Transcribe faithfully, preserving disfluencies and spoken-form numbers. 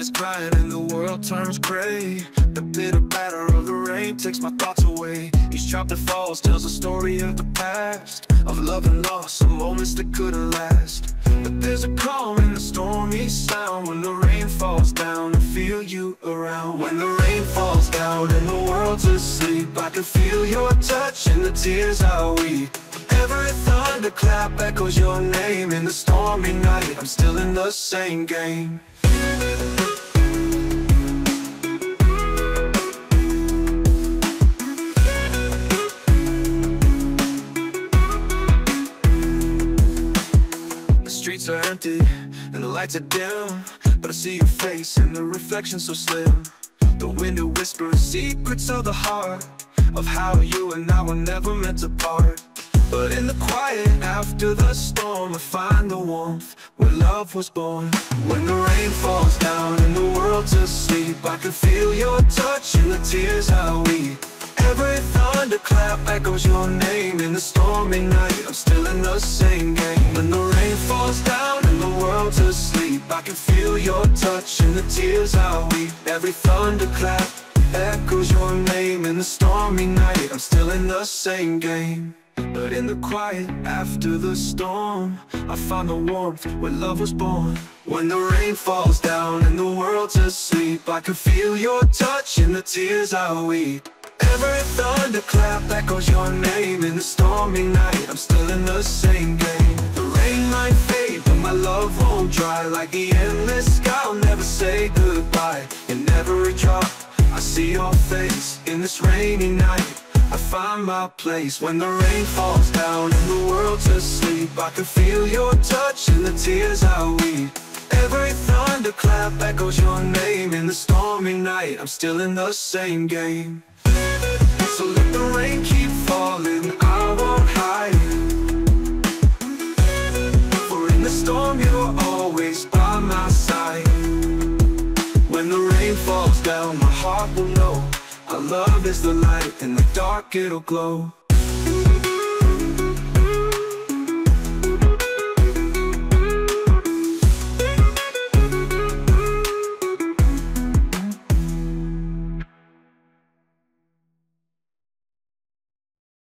is crying and the world turns gray. The bitter batter of the rain takes my thoughts away. Each drop that falls tells a story of the past, of love and loss, of moments that couldn't last. But there's a calm in the stormy sound when the rain falls down. I feel you around. When the rain falls down and the world's asleep, I can feel your touch and the tears I weep. Every thunderclap echoes your name. In the stormy night, I'm still in the same game. The streets are empty and the lights are dim, but I see your face and the reflection so slim. The wind it whispers secrets of the heart, of how you and I were never meant to part. But in the quiet after the storm, I find the warmth where love was born. When the rain falls down and the world's asleep, I can feel your touch and the tears I weep. Every thunderclap echoes your name. In the stormy night, I'm still in the same game. When the rain falls down and the world's asleep, I can feel your touch and the tears I weep. Every thunderclap echoes your name. In the stormy night, I'm still in the same game. But in the quiet after the storm, I found the warmth where love was born. When the rain falls down and the world's asleep, I can feel your touch and the tears I weep. Every thunderclap echoes your name. In the stormy night, I'm still in the same game. The rain might fade, but my love won't dry. Like the endless sky, I'll never say goodbye. In every drop, I see your face. In this rainy night, I find my place. When the rain falls down and the world's asleep, I can feel your touch and the tears I weep. Every thunderclap echoes your name. In the stormy night, I'm still in the same game. So let the rain keep falling, I won't hide it. For in the storm, you're always by my side. When the rain falls down, my heart will know. Our love is the light, in the dark it'll glow.